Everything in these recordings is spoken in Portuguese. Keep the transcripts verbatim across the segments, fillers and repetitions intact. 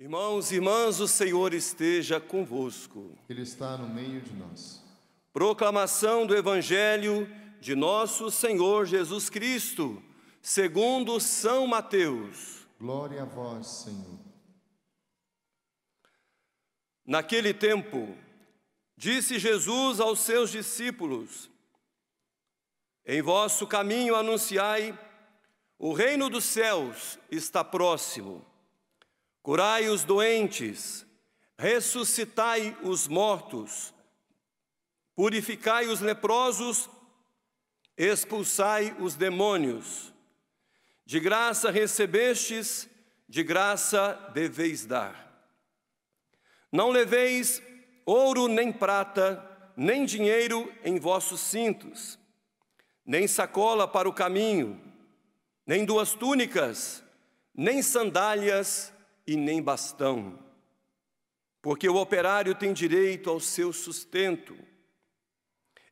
Irmãos e irmãs, o Senhor esteja convosco. Ele está no meio de nós. Proclamação do Evangelho de nosso Senhor Jesus Cristo, segundo São Mateus. Glória a vós, Senhor. Naquele tempo, disse Jesus aos seus discípulos: em vosso caminho anunciai, o reino dos céus está próximo. Curai os doentes, ressuscitai os mortos, purificai os leprosos, expulsai os demônios. De graça recebestes, de graça deveis dar. Não leveis ouro nem prata, nem dinheiro em vossos cintos, nem sacola para o caminho, nem duas túnicas, nem sandálias e nem bastão, porque o operário tem direito ao seu sustento.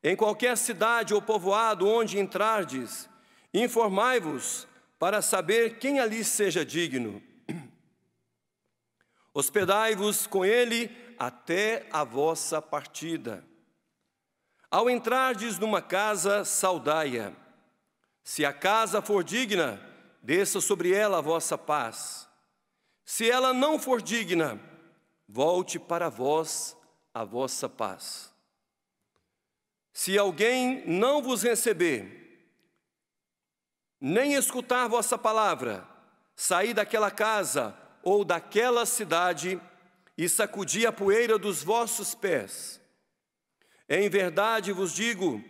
Em qualquer cidade ou povoado onde entrardes, informai-vos para saber quem ali seja digno. Hospedai-vos com ele até a vossa partida. Ao entrardes numa casa, saudai-a. Se a casa for digna, desça sobre ela a vossa paz. Se ela não for digna, volte para vós a vossa paz. Se alguém não vos receber, nem escutar vossa palavra, saí daquela casa ou daquela cidade e sacudi a poeira dos vossos pés. Em verdade vos digo,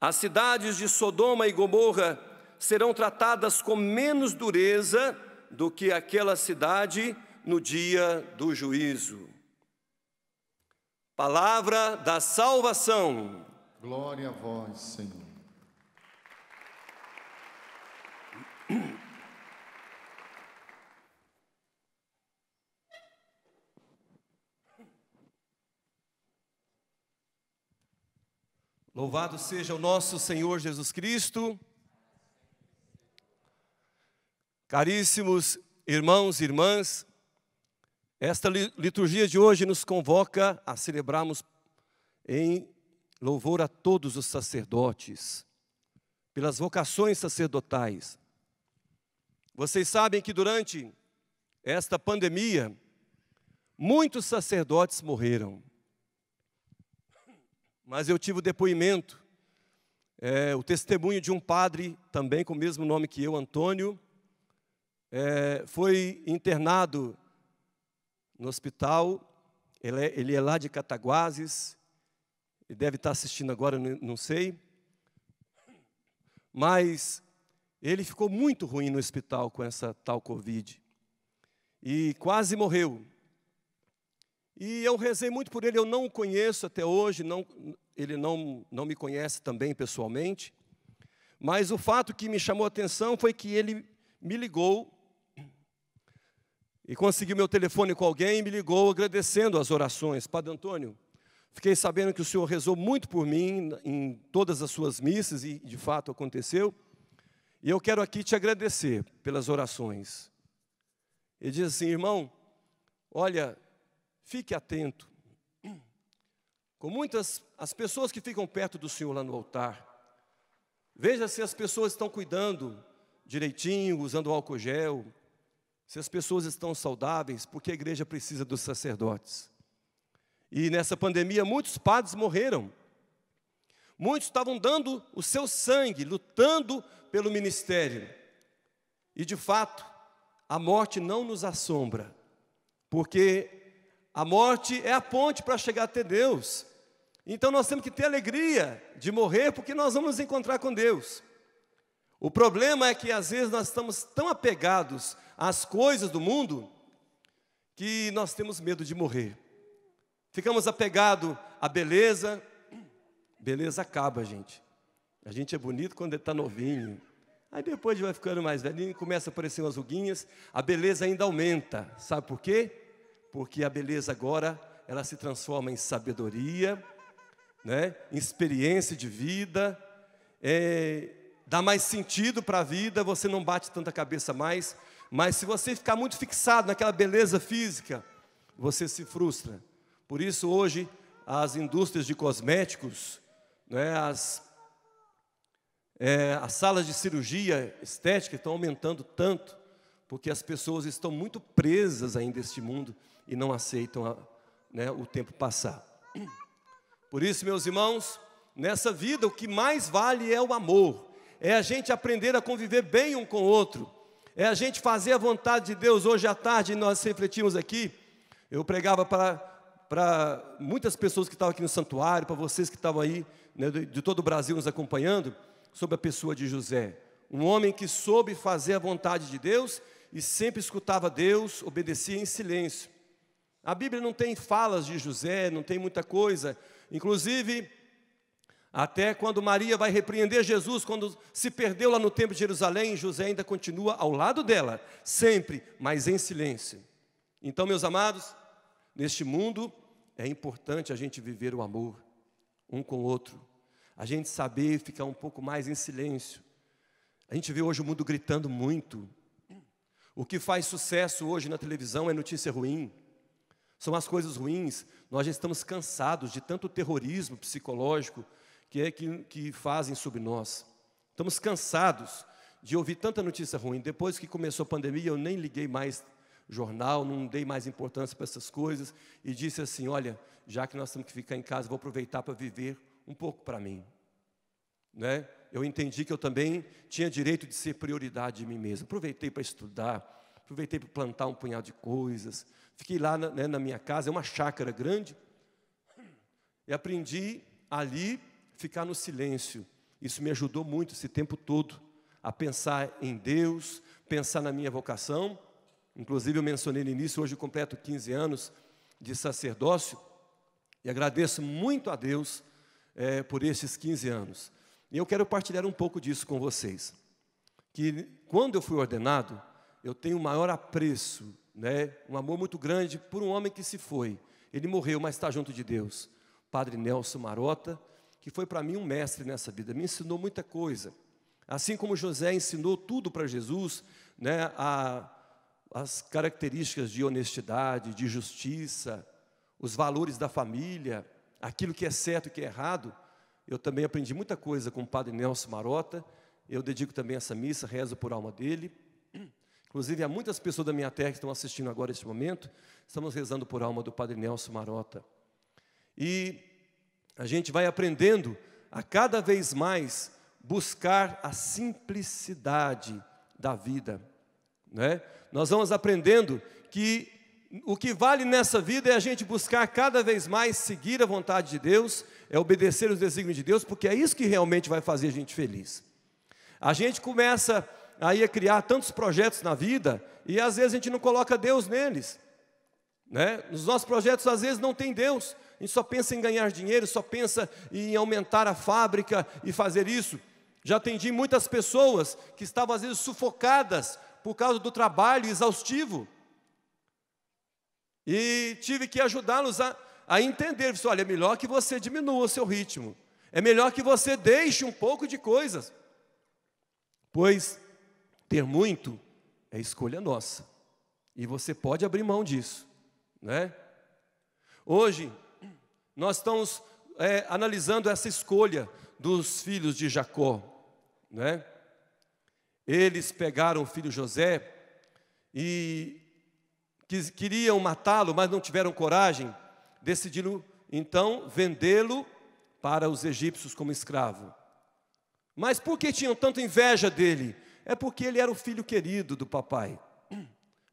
as cidades de Sodoma e Gomorra serão tratadas com menos dureza do que aquela cidade no dia do juízo. Palavra da salvação. Glória a vós, Senhor. Louvado seja o nosso Senhor Jesus Cristo. Caríssimos irmãos e irmãs, esta liturgia de hoje nos convoca a celebrarmos em louvor a todos os sacerdotes, pelas vocações sacerdotais. Vocês sabem que durante esta pandemia, muitos sacerdotes morreram. Mas eu tive o depoimento, é, o testemunho de um padre, também com o mesmo nome que eu, Antônio, É, foi internado no hospital, ele é, ele é lá de Cataguases, ele deve estar assistindo agora, não sei, mas ele ficou muito ruim no hospital com essa tal Covid, e quase morreu. E eu rezei muito por ele, eu não o conheço até hoje, não, ele não, não me conhece também pessoalmente, mas o fato que me chamou a atenção foi que ele me ligou, e conseguiu meu telefone com alguém, me ligou agradecendo as orações. Padre Antônio, fiquei sabendo que o senhor rezou muito por mim em todas as suas missas, e de fato aconteceu, e eu quero aqui te agradecer pelas orações. Ele diz assim: irmão, olha, fique atento, com muitas as pessoas que ficam perto do senhor lá no altar, veja se as pessoas estão cuidando direitinho, usando álcool gel, se as pessoas estão saudáveis, porque a igreja precisa dos sacerdotes. E nessa pandemia muitos padres morreram, muitos estavam dando o seu sangue, lutando pelo ministério, e de fato a morte não nos assombra, porque a morte é a ponte para chegar até Deus. Então nós temos que ter alegria de morrer, porque nós vamos nos encontrar com Deus. O problema é que às vezes nós estamos tão apegados às coisas do mundo que nós temos medo de morrer. Ficamos apegados à beleza. Beleza acaba, gente. A gente é bonito quando está novinho. Aí depois vai ficando mais velhinho, começa a aparecer umas ruguinhas. A beleza ainda aumenta. Sabe por quê? Porque a beleza agora ela se transforma em sabedoria, né? Em experiência de vida, é... dá mais sentido para a vida, você não bate tanta cabeça mais, mas se você ficar muito fixado naquela beleza física, você se frustra. Por isso, hoje, as indústrias de cosméticos, né, as, é, as salas de cirurgia estética estão aumentando tanto, porque as pessoas estão muito presas ainda a este mundo e não aceitam a, né, o tempo passar. Por isso, meus irmãos, nessa vida o que mais vale é o amor, é a gente aprender a conviver bem um com o outro, é a gente fazer a vontade de Deus. Hoje à tarde nós refletimos aqui, eu pregava para para muitas pessoas que estavam aqui no santuário, para vocês que estavam aí, né, de, de todo o Brasil nos acompanhando, sobre a pessoa de José, um homem que soube fazer a vontade de Deus e sempre escutava Deus, obedecia em silêncio. A Bíblia não tem falas de José, não tem muita coisa, inclusive, até quando Maria vai repreender Jesus, quando se perdeu lá no templo de Jerusalém, José ainda continua ao lado dela, sempre, mas em silêncio. Então, meus amados, neste mundo é importante a gente viver o amor um com o outro, a gente saber ficar um pouco mais em silêncio. A gente vê hoje o mundo gritando muito. O que faz sucesso hoje na televisão é notícia ruim, são as coisas ruins. Nós já estamos cansados de tanto terrorismo psicológico que é que, que fazem sobre nós. Estamos cansados de ouvir tanta notícia ruim. Depois que começou a pandemia, eu nem liguei mais jornal, não dei mais importância para essas coisas, e disse assim: olha, já que nós temos que ficar em casa, vou aproveitar para viver um pouco para mim, né? Eu entendi que eu também tinha direito de ser prioridade de mim mesmo. Aproveitei para estudar, aproveitei para plantar um punhado de coisas, fiquei lá na, né, na minha casa, é uma chácara grande, e aprendi ali ficar no silêncio. Isso me ajudou muito esse tempo todo, a pensar em Deus, pensar na minha vocação. Inclusive, eu mencionei no início, hoje eu completo quinze anos de sacerdócio, e agradeço muito a Deus é, por esses quinze anos. E eu quero partilhar um pouco disso com vocês, que quando eu fui ordenado, eu tenho o maior apreço, né, um amor muito grande por um homem que se foi. Ele morreu, mas está junto de Deus. Padre Nelson Marota, que foi para mim um mestre nessa vida, me ensinou muita coisa. Assim como José ensinou tudo para Jesus, né, a... as características de honestidade, de justiça, os valores da família, aquilo que é certo e que é errado. Eu também aprendi muita coisa com o Padre Nelson Marota. Eu dedico também essa missa, rezo por alma dele. Inclusive, há muitas pessoas da minha terra que estão assistindo agora neste momento. Estamos rezando por alma do Padre Nelson Marota. E a gente vai aprendendo a cada vez mais buscar a simplicidade da vida, né? Nós vamos aprendendo que o que vale nessa vida é a gente buscar cada vez mais seguir a vontade de Deus, é obedecer os desígnios de Deus, porque é isso que realmente vai fazer a gente feliz. A gente começa aí a criar tantos projetos na vida e às vezes a gente não coloca Deus neles, né? Nos nossos projetos às vezes não tem Deus, a gente só pensa em ganhar dinheiro, só pensa em aumentar a fábrica e fazer isso. Já atendi muitas pessoas que estavam às vezes sufocadas por causa do trabalho exaustivo, e tive que ajudá-los a, a entender. Olha, é melhor que você diminua o seu ritmo, é melhor que você deixe um pouco de coisas, pois ter muito é escolha nossa, e você pode abrir mão disso, né? Hoje, nós estamos é, analisando essa escolha dos filhos de Jacó, né? Eles pegaram o filho José e quis, queriam matá-lo, mas não tiveram coragem. Decidiram, então, vendê-lo para os egípcios como escravo. Mas por que tinham tanta inveja dele? É porque ele era o filho querido do papai.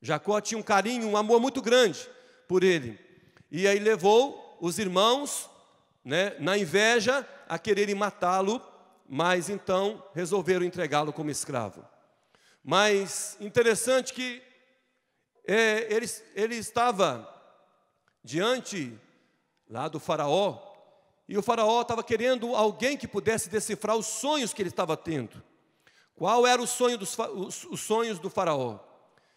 Jacó tinha um carinho, um amor muito grande por ele. E aí levou os irmãos, né, na inveja, a quererem matá-lo, mas então resolveram entregá-lo como escravo. Mas interessante que é, ele, ele estava diante lá do faraó, e o faraó estava querendo alguém que pudesse decifrar os sonhos que ele estava tendo. Qual era o sonho dos, os, os sonhos do faraó?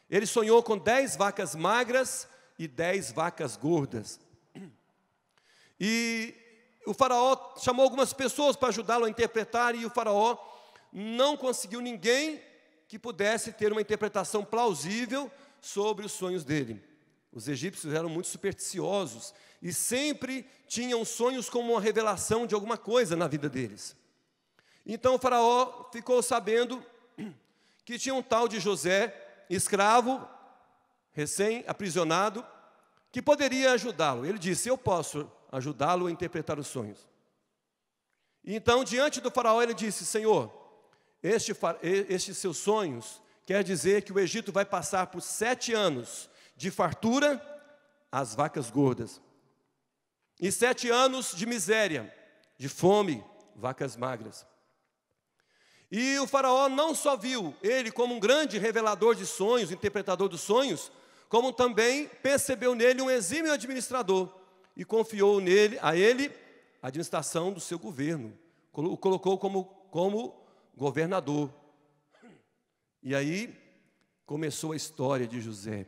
Ele sonhou com dez vacas magras e dez vacas gordas. E o faraó chamou algumas pessoas para ajudá-lo a interpretar, e o faraó não conseguiu ninguém que pudesse ter uma interpretação plausível sobre os sonhos dele. Os egípcios eram muito supersticiosos e sempre tinham sonhos como uma revelação de alguma coisa na vida deles. Então o faraó ficou sabendo que tinha um tal de José, escravo, recém-aprisionado, que poderia ajudá-lo. Ele disse, eu posso ajudá-lo a interpretar os sonhos. Então, diante do faraó, ele disse, Senhor, este, estes seus sonhos quer dizer que o Egito vai passar por sete anos de fartura às vacas gordas, e sete anos de miséria, de fome, vacas magras. E o faraó não só viu ele como um grande revelador de sonhos, interpretador dos sonhos, como também percebeu nele um exímio administrador e confiou nele, a ele a administração do seu governo, o colocou como, como governador. E aí começou a história de José.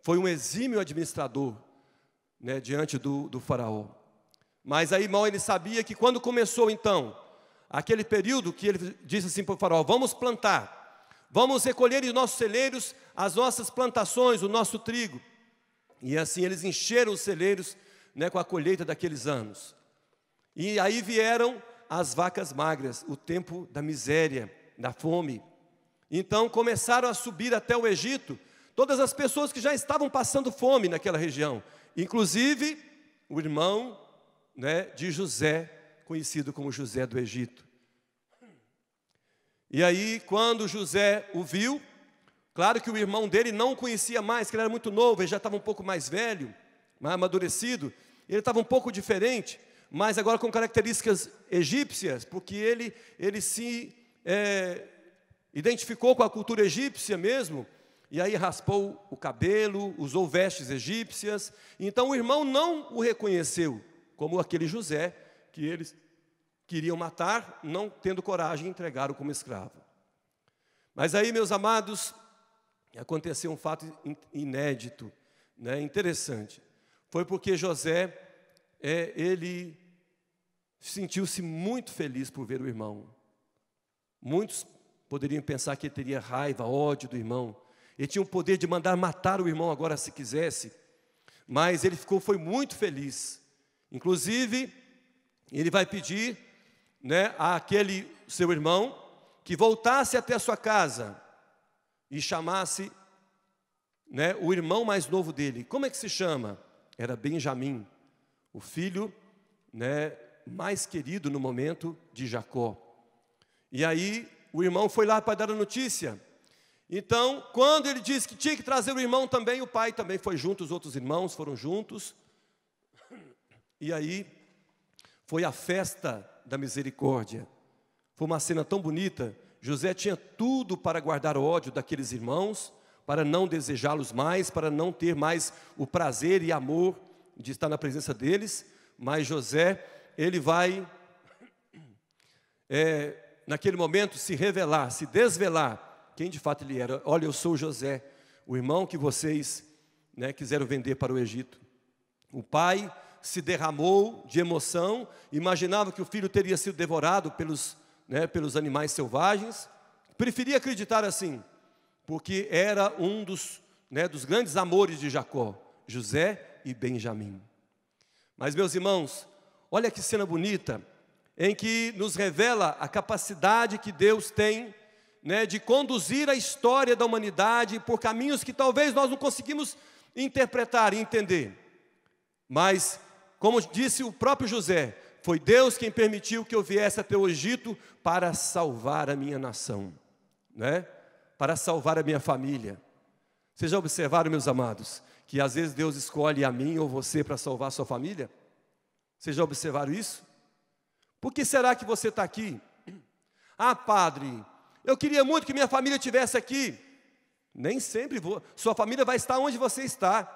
Foi um exímio administrador, né, diante do, do faraó. Mas aí mal ele sabia que quando começou então aquele período que ele disse assim para o faraó, vamos plantar, vamos recolher em nossos celeiros as nossas plantações, o nosso trigo. E assim eles encheram os celeiros, né, com a colheita daqueles anos. E aí vieram as vacas magras, o tempo da miséria, da fome. Então começaram a subir até o Egito todas as pessoas que já estavam passando fome naquela região, inclusive o irmão, né, de José, conhecido como José do Egito. E aí, quando José o viu, claro que o irmão dele não o conhecia mais, que ele era muito novo, ele já estava um pouco mais velho, mais amadurecido, ele estava um pouco diferente, mas agora com características egípcias, porque ele, ele se é, identificou com a cultura egípcia mesmo, e aí raspou o cabelo, usou vestes egípcias. Então o irmão não o reconheceu como aquele José que eles queriam matar, não tendo coragem, entregaram como escravo. Mas aí, meus amados, aconteceu um fato inédito, né, interessante. Foi porque José, é, ele sentiu-se muito feliz por ver o irmão. Muitos poderiam pensar que ele teria raiva, ódio do irmão. Ele tinha o poder de mandar matar o irmão agora se quisesse, mas ele ficou, foi muito feliz. Inclusive, ele vai pedir, né, àquele seu irmão que voltasse até a sua casa e chamasse, né, o irmão mais novo dele. Como é que se chama? Era Benjamim, o filho, né, mais querido no momento de Jacó. E aí o irmão foi lá para dar a notícia. Então, quando ele disse que tinha que trazer o irmão também, o pai também foi junto, os outros irmãos foram juntos. E aí foi a festa da misericórdia. Foi uma cena tão bonita. José tinha tudo para guardar ódio daqueles irmãos, para não desejá-los mais, para não ter mais o prazer e amor de estar na presença deles. Mas José, ele vai, é, naquele momento, se revelar, se desvelar quem de fato ele era. Olha, eu sou José, o irmão que vocês, né, quiseram vender para o Egito. O pai se derramou de emoção, imaginava que o filho teria sido devorado pelos, né, pelos animais selvagens. Preferia acreditar assim, porque era um dos, né, dos grandes amores de Jacó, José e Benjamim. Mas, meus irmãos, olha que cena bonita, em que nos revela a capacidade que Deus tem, né, de conduzir a história da humanidade por caminhos que talvez nós não conseguimos interpretar e entender. Mas, como disse o próprio José, foi Deus quem permitiu que eu viesse até o Egito para salvar a minha nação, né? Para salvar a minha família. Vocês já observaram, meus amados, que às vezes Deus escolhe a mim ou você para salvar a sua família? Vocês já observaram isso? Por que será que você está aqui? Ah, padre, eu queria muito que minha família estivesse aqui. Nem sempre vou. Sua família vai estar onde você está.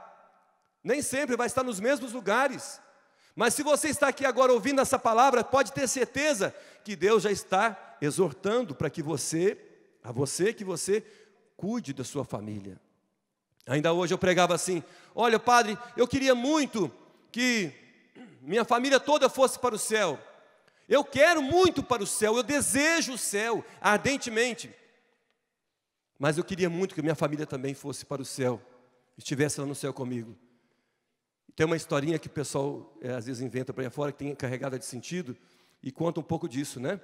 Nem sempre vai estar nos mesmos lugares. Mas se você está aqui agora ouvindo essa palavra, pode ter certeza que Deus já está exortando para que você, a você, que você cuide da sua família. Ainda hoje eu pregava assim, olha, padre, eu queria muito que minha família toda fosse para o céu. Eu quero muito para o céu, eu desejo o céu ardentemente. Mas eu queria muito que minha família também fosse para o céu, estivesse lá no céu comigo. Tem uma historinha que o pessoal é, às vezes inventa para aí fora, que tem carregada de sentido, e conta um pouco disso, né?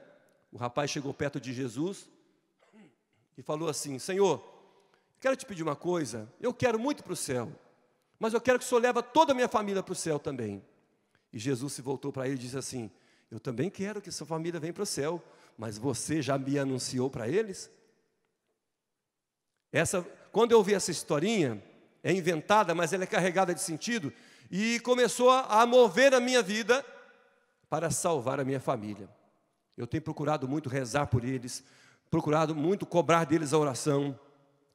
O rapaz chegou perto de Jesus e falou assim: Senhor, quero te pedir uma coisa, eu quero muito para o céu, mas eu quero que o Senhor leve toda a minha família para o céu também. E Jesus se voltou para ele e disse assim: eu também quero que sua família venha para o céu, mas você já me anunciou para eles? Essa, quando eu vi essa historinha, é inventada, mas ela é carregada de sentido, e começou a mover a minha vida para salvar a minha família. Eu tenho procurado muito rezar por eles, procurado muito cobrar deles a oração,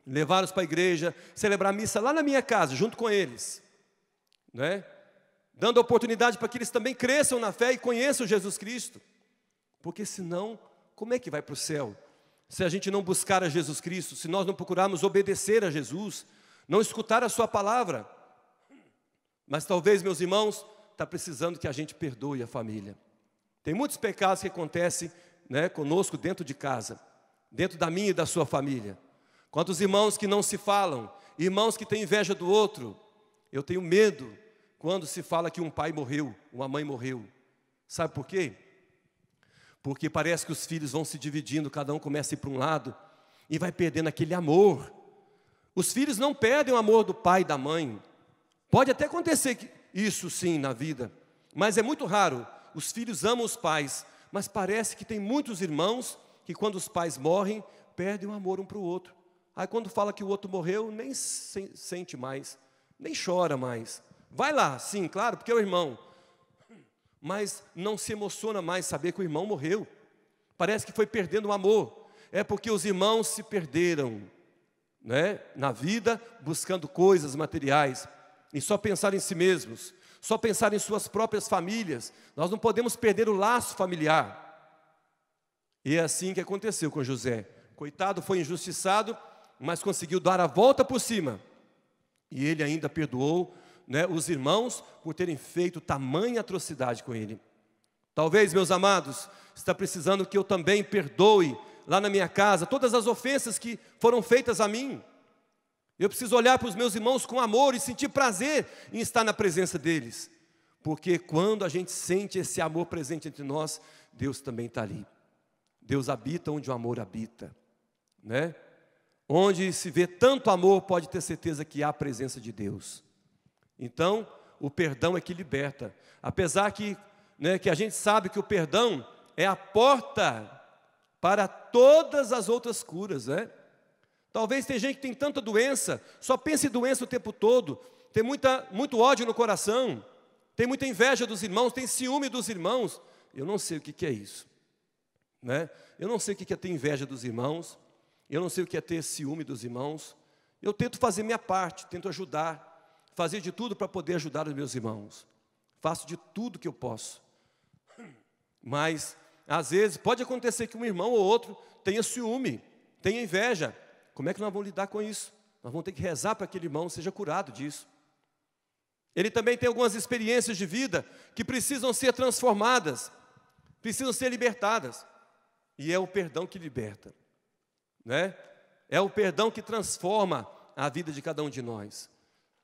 levá-los para a igreja, celebrar missa lá na minha casa, junto com eles, né? Dando oportunidade para que eles também cresçam na fé e conheçam Jesus Cristo. Porque senão, como é que vai para o céu? Se a gente não buscar a Jesus Cristo, se nós não procurarmos obedecer a Jesus, não escutar a sua palavra. Mas talvez, meus irmãos, está precisando que a gente perdoe a família. Tem muitos pecados que acontecem, né, conosco dentro de casa, dentro da minha e da sua família. Quantos irmãos que não se falam, irmãos que têm inveja do outro. Eu tenho medo quando se fala que um pai morreu, uma mãe morreu. Sabe por quê? Porque parece que os filhos vão se dividindo, cada um começa a ir para um lado e vai perdendo aquele amor. Os filhos não perdem o amor do pai e da mãe. Pode até acontecer isso sim na vida, mas é muito raro. Os filhos amam os pais, mas parece que tem muitos irmãos que quando os pais morrem, perdem o amor um para o outro. Aí quando fala que o outro morreu, nem se sente mais, nem chora mais. Vai lá, sim, claro, porque é o irmão. Mas não se emociona mais saber que o irmão morreu. Parece que foi perdendo o amor. É porque os irmãos se perderam, né, na vida, buscando coisas materiais, e só pensar em si mesmos, só pensar em suas próprias famílias. Nós não podemos perder o laço familiar. E é assim que aconteceu com José. Coitado, foi injustiçado, mas conseguiu dar a volta por cima. E ele ainda perdoou, né, os irmãos por terem feito tamanha atrocidade com ele. Talvez, meus amados, está precisando que eu também perdoe lá na minha casa todas as ofensas que foram feitas a mim. Eu preciso olhar para os meus irmãos com amor e sentir prazer em estar na presença deles, porque quando a gente sente esse amor presente entre nós, Deus também está ali. Deus habita onde o amor habita, né? Onde se vê tanto amor, pode ter certeza que há a presença de Deus. Então, o perdão é que liberta, apesar que, né, que a gente sabe que o perdão é a porta para todas as outras curas, né? Talvez tem gente que tem tanta doença, só pensa em doença o tempo todo, tem muita, muito ódio no coração, tem muita inveja dos irmãos, tem ciúme dos irmãos. Eu não sei o que é isso, né? Eu não sei o que é ter inveja dos irmãos, eu não sei o que é ter ciúme dos irmãos. Eu tento fazer minha parte, tento ajudar, fazer de tudo para poder ajudar os meus irmãos. Faço de tudo que eu posso, mas às vezes pode acontecer que um irmão ou outro tenha ciúme, tenha inveja. Como é que nós vamos lidar com isso? Nós vamos ter que rezar para que aquele irmão seja curado disso. Ele também tem algumas experiências de vida que precisam ser transformadas, precisam ser libertadas. E é o perdão que liberta, né? É o perdão que transforma a vida de cada um de nós.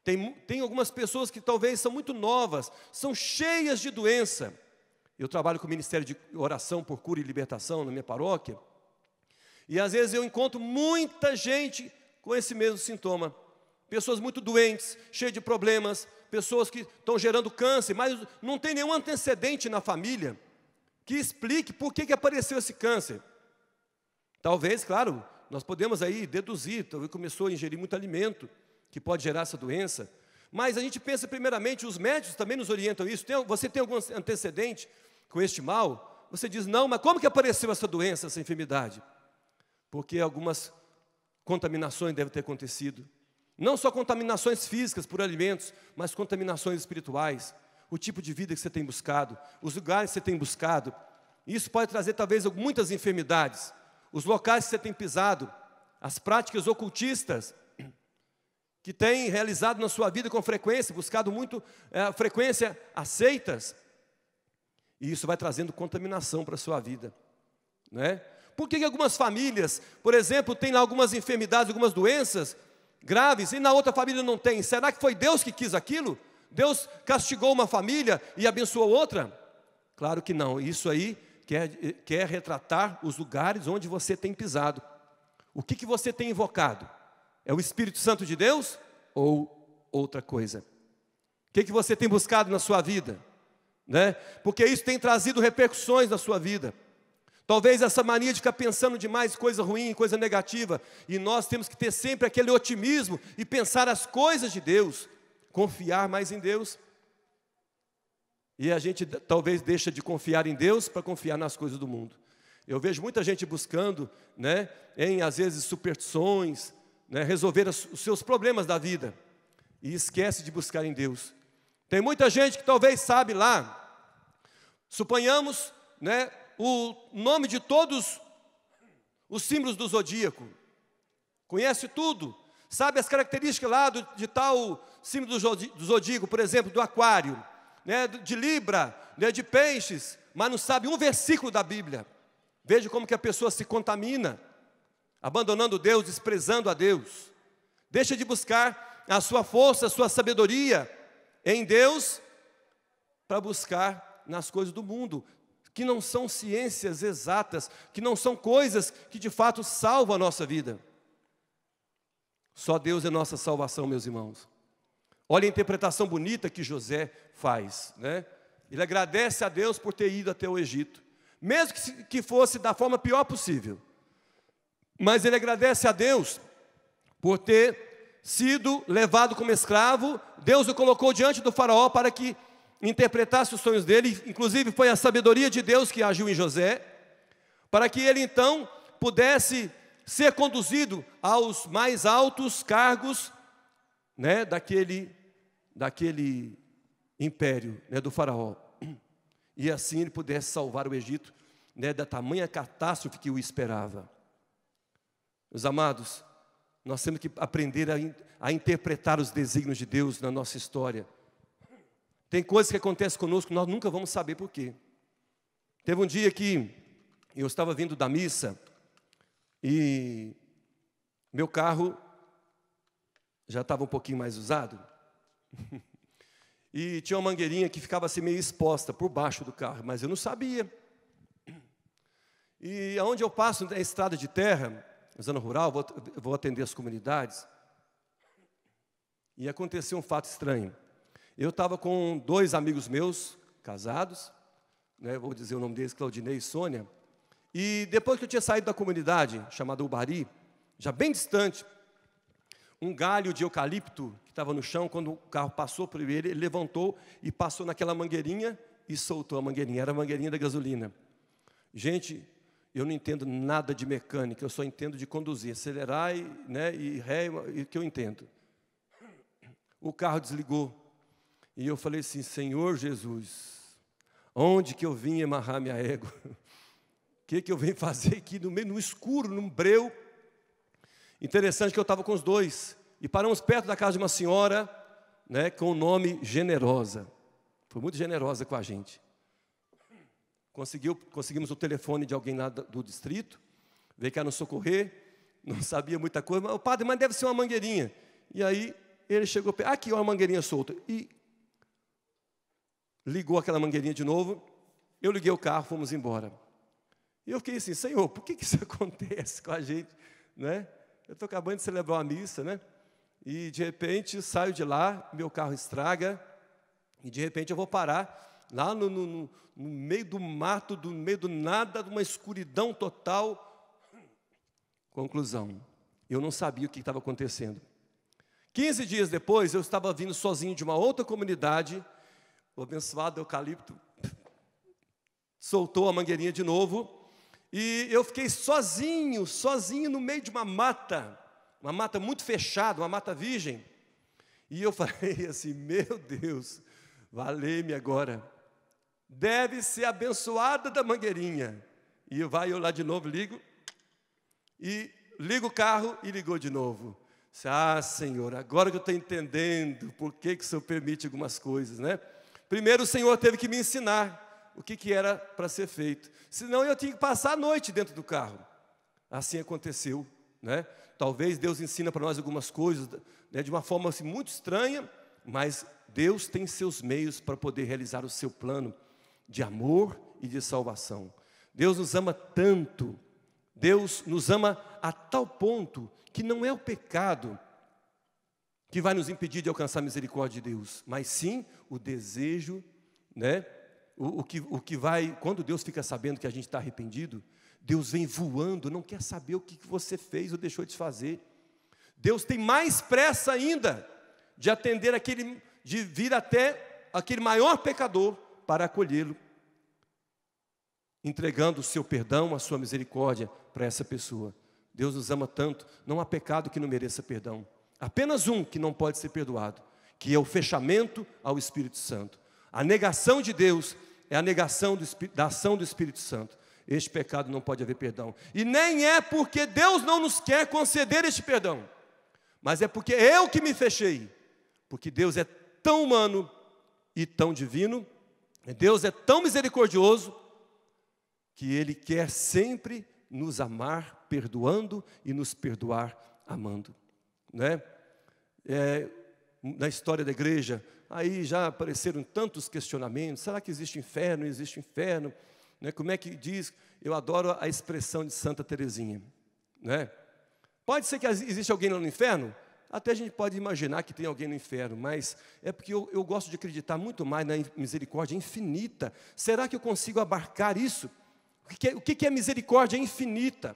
Tem, tem algumas pessoas que talvez são muito novas, são cheias de doença. Eu trabalho com o Ministério de Oração por Cura e Libertação na minha paróquia, e às vezes eu encontro muita gente com esse mesmo sintoma. Pessoas muito doentes, cheias de problemas, pessoas que estão gerando câncer, mas não tem nenhum antecedente na família que explique por que que apareceu esse câncer. Talvez, claro, nós podemos aí deduzir, talvez começou a ingerir muito alimento que pode gerar essa doença, mas a gente pensa primeiramente, os médicos também nos orientam isso. Tem, você tem algum antecedente com este mal? Você diz, não, mas como que apareceu essa doença, essa enfermidade? Porque algumas contaminações devem ter acontecido. Não só contaminações físicas por alimentos, mas contaminações espirituais. O tipo de vida que você tem buscado, os lugares que você tem buscado. Isso pode trazer, talvez, muitas enfermidades. Os locais que você tem pisado, as práticas ocultistas que tem realizado na sua vida com frequência, buscado muito, é, frequência, aceitas. E isso vai trazendo contaminação para a sua vida, não é? Por que que algumas famílias, por exemplo, têm lá algumas enfermidades, algumas doenças graves, e na outra família não tem? Será que foi Deus que quis aquilo? Deus castigou uma família e abençoou outra? Claro que não. Isso aí quer, quer retratar os lugares onde você tem pisado. O que que você tem invocado? É o Espírito Santo de Deus ou outra coisa? O que que você tem buscado na sua vida? Né? Porque isso tem trazido repercussões na sua vida. Talvez essa mania de ficar pensando demais coisa ruim, coisa negativa. E nós temos que ter sempre aquele otimismo e pensar as coisas de Deus, confiar mais em Deus. E a gente talvez deixa de confiar em Deus para confiar nas coisas do mundo. Eu vejo muita gente buscando, né, em às vezes superstições, né, resolver os seus problemas da vida, e esquece de buscar em Deus. Tem muita gente que talvez sabe lá, suponhamos, né, o nome de todos os símbolos do zodíaco, conhece tudo, sabe as características lá do, de tal símbolo do zodíaco, por exemplo, do aquário, né, de Libra, né, de peixes, mas não sabe um versículo da Bíblia. Veja como que a pessoa se contamina, abandonando Deus, desprezando a Deus. Deixa de buscar a sua força, a sua sabedoria em Deus, para buscar nas coisas do mundo, que não são ciências exatas, que não são coisas que de fato salvam a nossa vida. Só Deus é nossa salvação, meus irmãos. Olha a interpretação bonita que José faz, né? Ele agradece a Deus por ter ido até o Egito, mesmo que fosse da forma pior possível, mas ele agradece a Deus por ter sido levado como escravo. Deus o colocou diante do faraó para que interpretasse os sonhos dele. Inclusive foi a sabedoria de Deus que agiu em José, para que ele então pudesse ser conduzido aos mais altos cargos, né, daquele, daquele império, né, do faraó. E assim ele pudesse salvar o Egito, né, da tamanha catástrofe que o esperava. Meus amados, nós temos que aprender a, a interpretar os desígnios de Deus na nossa história. Tem coisas que acontecem conosco, nós nunca vamos saber por quê. Teve um dia que eu estava vindo da missa e meu carro já estava um pouquinho mais usado e tinha uma mangueirinha que ficava assim meio exposta por baixo do carro, mas eu não sabia. E aonde eu passo, na estrada de terra, zona rural, vou, vou atender as comunidades, e aconteceu um fato estranho. Eu estava com dois amigos meus, casados, né, vou dizer o nome deles, Claudinei e Sônia, e depois que eu tinha saído da comunidade, chamada Ubari, já bem distante, um galho de eucalipto que estava no chão, quando o carro passou por ele, ele levantou e passou naquela mangueirinha e soltou a mangueirinha, era a mangueirinha da gasolina. Gente, eu não entendo nada de mecânica, eu só entendo de conduzir, acelerar e, né, e ré, e que eu entendo. O carro desligou, e eu falei assim: Senhor Jesus, onde que eu vim amarrar minha égua? O que que eu vim fazer aqui no meio, no escuro, num breu? Interessante que eu estava com os dois, e paramos perto da casa de uma senhora, né, com o nome Generosa. Foi muito generosa com a gente. Conseguiu, conseguimos o telefone de alguém lá do distrito, veio cá nos socorrer, não sabia muita coisa, mas o padre, mas deve ser uma mangueirinha. E aí ele chegou, ah, aqui, olha, uma mangueirinha solta, e ligou aquela mangueirinha de novo. Eu liguei o carro, fomos embora. E eu fiquei assim: Senhor, por que que isso acontece com a gente, né? Eu estou acabando de celebrar uma missa, né? E de repente saio de lá, meu carro estraga, e de repente eu vou parar lá no, no, no, no meio do mato, do, no meio do nada, de uma escuridão total. Conclusão, eu não sabia o que estava acontecendo. quinze dias depois, eu estava vindo sozinho de uma outra comunidade, o abençoado eucalipto soltou a mangueirinha de novo, e eu fiquei sozinho, sozinho no meio de uma mata, uma mata muito fechada, uma mata virgem. E eu falei assim: meu Deus, valei-me agora, deve ser abençoada da mangueirinha. E vai eu lá de novo, ligo, e ligo o carro, e ligou de novo. Ah, Senhor, agora que eu estou entendendo por que que o Senhor permite algumas coisas, né? Primeiro o Senhor teve que me ensinar o que, que era para ser feito. Senão eu tinha que passar a noite dentro do carro. Assim aconteceu, né? Talvez Deus ensina para nós algumas coisas, né, de uma forma assim, muito estranha, mas Deus tem seus meios para poder realizar o seu plano de amor e de salvação. Deus nos ama tanto, Deus nos ama a tal ponto que não é o pecado que vai nos impedir de alcançar a misericórdia de Deus, mas sim o desejo, né? O, o, que, o que vai, quando Deus fica sabendo que a gente está arrependido, Deus vem voando, não quer saber o que, que você fez ou deixou de fazer. Deus tem mais pressa ainda de atender aquele, de vir até aquele maior pecador para acolhê-lo, entregando o seu perdão, a sua misericórdia para essa pessoa. Deus nos ama tanto, não há pecado que não mereça perdão. Apenas um que não pode ser perdoado, que é o fechamento ao Espírito Santo. A negação de Deus é a negação do, da ação do Espírito Santo. Este pecado não pode haver perdão. E nem é porque Deus não nos quer conceder este perdão, mas é porque eu que me fechei. Porque Deus é tão humano e tão divino, Deus é tão misericordioso, que Ele quer sempre nos amar perdoando e nos perdoar amando. Né? É, na história da igreja, aí já apareceram tantos questionamentos. Será que existe inferno? Existe inferno? Né? Como é que diz? Eu adoro a expressão de Santa Terezinha. Né? Pode ser que existe alguém lá no inferno? Até a gente pode imaginar que tem alguém no inferno, mas é porque eu, eu gosto de acreditar muito mais na misericórdia infinita. Será que eu consigo abarcar isso? O que é, o que é misericórdia infinita?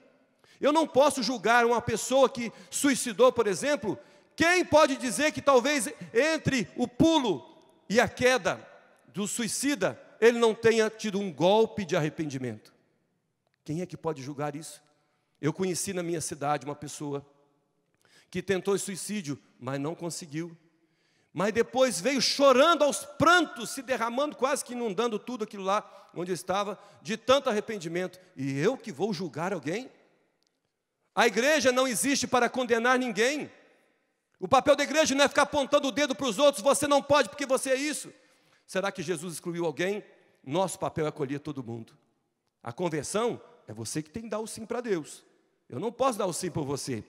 Eu não posso julgar uma pessoa que suicidou, por exemplo. Quem pode dizer que talvez entre o pulo e a queda do suicida, ele não tenha tido um golpe de arrependimento? Quem é que pode julgar isso? Eu conheci na minha cidade uma pessoa que tentou suicídio, mas não conseguiu. Mas depois veio chorando aos prantos, se derramando, quase que inundando tudo aquilo lá onde eu estava, de tanto arrependimento. E eu que vou julgar alguém? A igreja não existe para condenar ninguém. O papel da igreja não é ficar apontando o dedo para os outros. Você não pode porque você é isso. Será que Jesus excluiu alguém? Nosso papel é acolher todo mundo. A conversão é você que tem que dar o sim para Deus. Eu não posso dar o sim por você.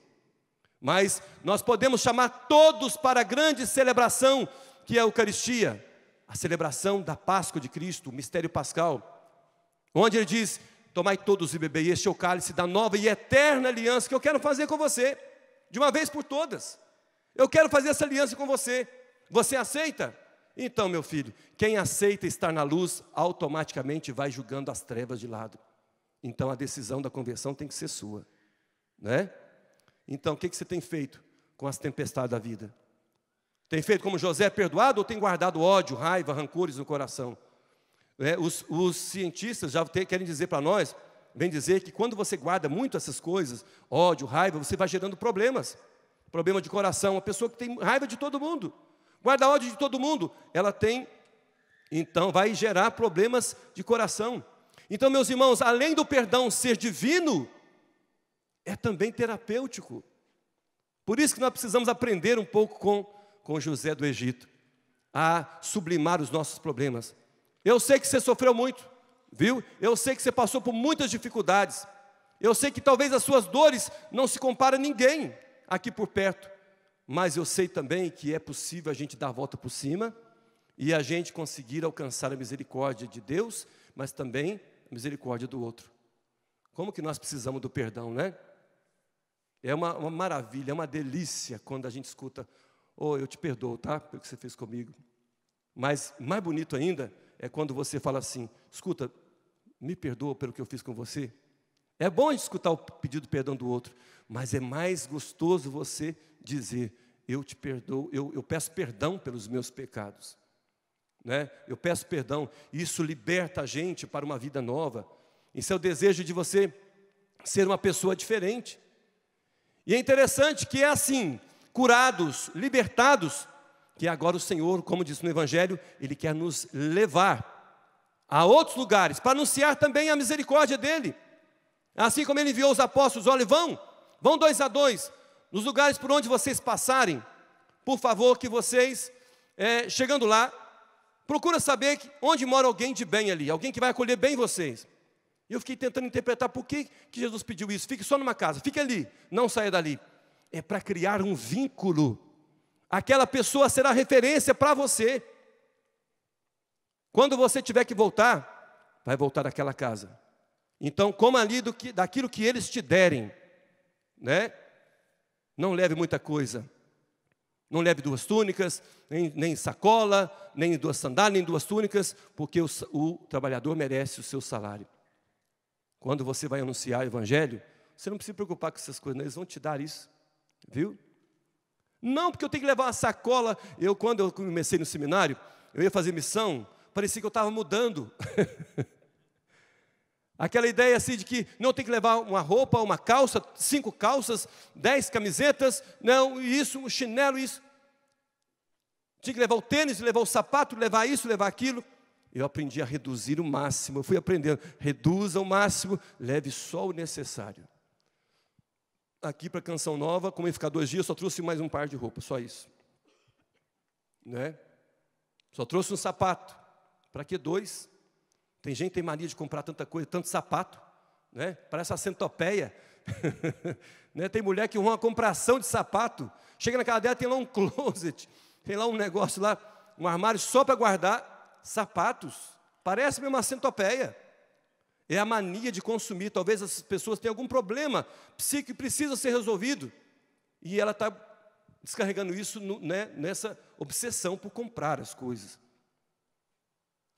Mas nós podemos chamar todos para a grande celebração que é a Eucaristia. A celebração da Páscoa de Cristo, o mistério pascal. Onde ele diz... Tomai todos e bebei, este é o cálice da nova e eterna aliança que eu quero fazer com você, de uma vez por todas. Eu quero fazer essa aliança com você. Você aceita? Então, meu filho, quem aceita estar na luz, automaticamente vai julgando as trevas de lado. Então, a decisão da conversão tem que ser sua, né? Então, o que você tem feito com as tempestades da vida? Tem feito como José, perdoado, ou tem guardado ódio, raiva, rancores no coração? É, os, os cientistas já te, querem dizer para nós, vem dizer que quando você guarda muito essas coisas, ódio, raiva, você vai gerando problemas. Problema de coração, uma pessoa que tem raiva de todo mundo, guarda ódio de todo mundo, ela tem, então vai gerar problemas de coração. Então, meus irmãos, além do perdão ser divino, é também terapêutico. Por isso que nós precisamos aprender um pouco com, com José do Egito, a sublimar os nossos problemas. Eu sei que você sofreu muito, viu? Eu sei que você passou por muitas dificuldades. Eu sei que talvez as suas dores não se comparam a ninguém aqui por perto. Mas eu sei também que é possível a gente dar a volta por cima e a gente conseguir alcançar a misericórdia de Deus, mas também a misericórdia do outro. Como que nós precisamos do perdão, né? É uma, uma maravilha, é uma delícia quando a gente escuta: "Oh, eu te perdoo, tá? Pelo que você fez comigo." Mas mais bonito ainda é quando você fala assim: escuta, me perdoa pelo que eu fiz com você. É bom escutar o pedido de perdão do outro, mas é mais gostoso você dizer: eu te perdoo, eu, eu peço perdão pelos meus pecados, né? Eu peço perdão. Isso liberta a gente para uma vida nova. Isso é o desejo de você ser uma pessoa diferente. E é interessante que é assim, curados, libertados, que agora o Senhor, como diz no Evangelho, Ele quer nos levar a outros lugares, para anunciar também a misericórdia dEle. Assim como Ele enviou os apóstolos: olha, vão, vão dois a dois, nos lugares por onde vocês passarem, por favor que vocês, é, chegando lá, Procura saber onde mora alguém de bem ali, alguém que vai acolher bem vocês. E eu fiquei tentando interpretar por que, que Jesus pediu isso. Fique só numa casa, fique ali, não saia dali. É para criar um vínculo. Aquela pessoa será referência para você. Quando você tiver que voltar, vai voltar àquela casa. Então, coma ali do que, daquilo que eles te derem, né? Não leve muita coisa. Não leve duas túnicas, nem, nem sacola, nem duas sandálias, nem duas túnicas, porque o, o trabalhador merece o seu salário. Quando você vai anunciar o evangelho, você não precisa se preocupar com essas coisas, não, eles vão te dar isso, viu? Não, porque eu tenho que levar uma sacola. Eu, quando eu comecei no seminário, eu ia fazer missão, parecia que eu estava mudando. Aquela ideia assim de que não tem que levar uma roupa, uma calça, cinco calças, dez camisetas, não, isso, um chinelo, isso. Tinha que levar o tênis, levar o sapato, levar isso, levar aquilo. Eu aprendi a reduzir o máximo, eu fui aprendendo. Reduza o máximo, leve só o necessário. Aqui para a Canção Nova, como ia ficar dois dias, eu só trouxe mais um par de roupa, só isso. Né? Só trouxe um sapato. Para que dois? Tem gente que tem mania de comprar tanta coisa, tanto sapato, né? Parece uma centopeia. Né? Tem mulher que uma compração de sapato, chega na casa dela, tem lá um closet, tem lá um negócio lá, um armário só para guardar sapatos. Parece mesmo uma centopeia. É a mania de consumir. Talvez as pessoas tenham algum problema psíquico que precisa ser resolvido. E ela está descarregando isso no, né, nessa obsessão por comprar as coisas.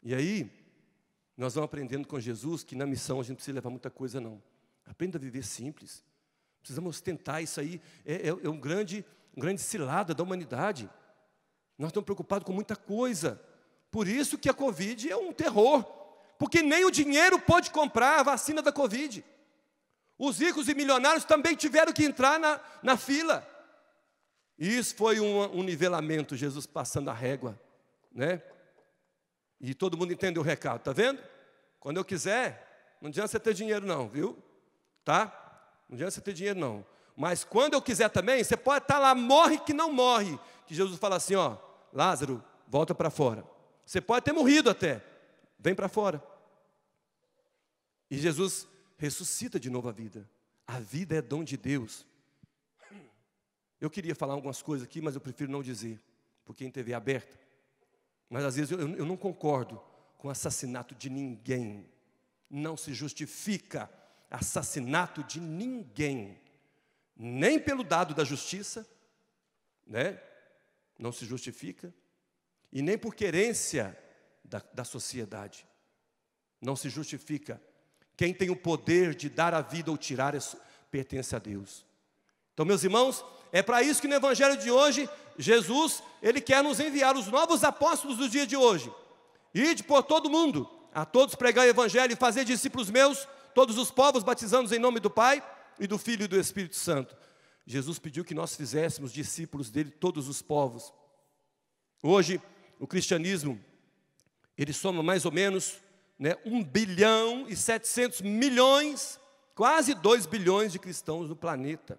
E aí... nós vamos aprendendo com Jesus que na missão a gente não precisa levar muita coisa, não. Aprenda a viver simples. Precisamos tentar isso aí. É, é, é um grande, um grande cilada da humanidade. Nós estamos preocupados com muita coisa. Por isso que a Covid é um terror. Porque nem o dinheiro pode comprar a vacina da Covid. Os ricos e milionários também tiveram que entrar na, na fila. E isso foi um, um nivelamento, Jesus passando a régua, né? E todo mundo entende o recado, tá vendo? Quando eu quiser, não adianta você ter dinheiro não, viu? Tá? Não adianta você ter dinheiro não. Mas quando eu quiser também, você pode estar lá, morre que não morre. Que Jesus fala assim, ó, Lázaro, volta para fora. Você pode ter morrido até, vem para fora. E Jesus ressuscita de novo a vida. A vida é dom de Deus. Eu queria falar algumas coisas aqui, mas eu prefiro não dizer, porque em T V aberta. Mas às vezes eu, eu não concordo com o assassinato de ninguém. Não se justifica assassinato de ninguém. Nem pelo dado da justiça, né? Não se justifica. E nem por querência da, da sociedade. Não se justifica. Quem tem o poder de dar a vida ou tirar, pertence a Deus. Então, meus irmãos, é para isso que no evangelho de hoje, Jesus, ele quer nos enviar os novos apóstolos do dia de hoje. Ide por todo mundo, a todos pregar o evangelho e fazer discípulos meus, todos os povos, batizando-os em nome do Pai e do Filho e do Espírito Santo. Jesus pediu que nós fizéssemos discípulos dele todos os povos. Hoje, o cristianismo, ele soma mais ou menos, né, um bilhão e setecentos milhões, quase dois bilhões de cristãos no planeta.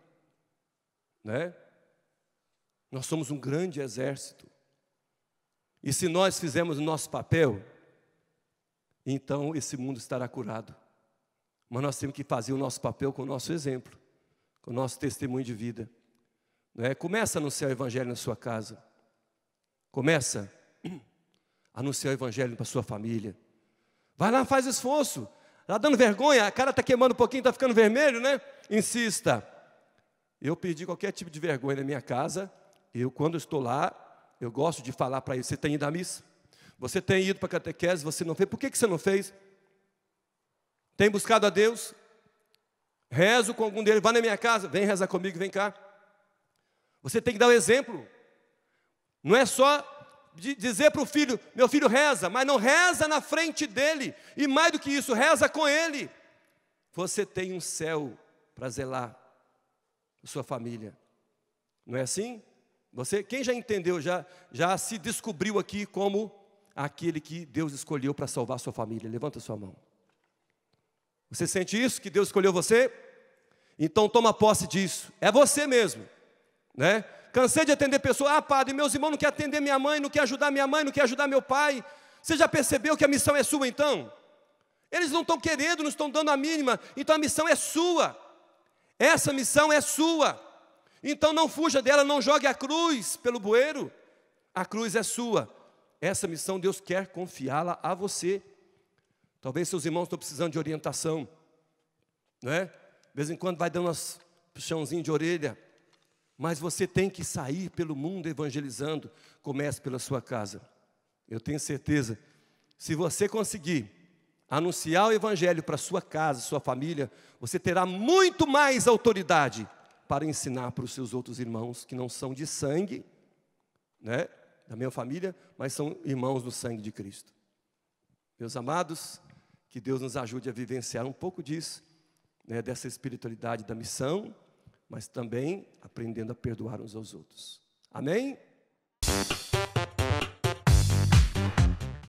Né? Nós somos um grande exército. E se nós fizermos o nosso papel, então esse mundo estará curado. Mas nós temos que fazer o nosso papel com o nosso exemplo, com o nosso testemunho de vida, né? Começa a anunciar o evangelho na sua casa. Começa a anunciar o evangelho para a sua família. Vai lá, faz esforço. Está dando vergonha, a cara está queimando um pouquinho, está ficando vermelho, né? Insista. Eu perdi qualquer tipo de vergonha na minha casa. Eu, quando estou lá, eu gosto de falar para eles: você tem ido à missa? Você tem ido para a catequese? Você não fez? Por que, que você não fez? Tem buscado a Deus? Rezo com algum deles. Vai na minha casa, vem rezar comigo, vem cá. Você tem que dar o exemplo. Não é só de dizer para o filho: meu filho reza, mas não reza na frente dele. E mais do que isso, reza com ele. Você tem um céu para zelar. Sua família, não é assim? Você, quem já entendeu, já, já se descobriu aqui como aquele que Deus escolheu para salvar sua família? Levanta sua mão. Você sente isso, que Deus escolheu você? Então toma posse disso, é você mesmo, né? Cansei de atender pessoas. Ah, padre, meus irmãos não querem atender minha mãe, não querem ajudar minha mãe, não querem ajudar meu pai. Você já percebeu que a missão é sua, então? Eles não estão querendo, não estão dando a mínima. Então a missão é sua. Essa missão é sua. Então não fuja dela, não jogue a cruz pelo bueiro. A cruz é sua. Essa missão Deus quer confiá-la a você. Talvez seus irmãos estão precisando de orientação, não é? De vez em quando vai dando umas puxãozinhos de orelha. Mas você tem que sair pelo mundo evangelizando. Comece pela sua casa. Eu tenho certeza. Se você conseguir anunciar o evangelho para sua casa, sua família, você terá muito mais autoridade para ensinar para os seus outros irmãos que não são de sangue, né, da minha família, mas são irmãos do sangue de Cristo. Meus amados, que Deus nos ajude a vivenciar um pouco disso, né, dessa espiritualidade da missão, mas também aprendendo a perdoar uns aos outros. Amém?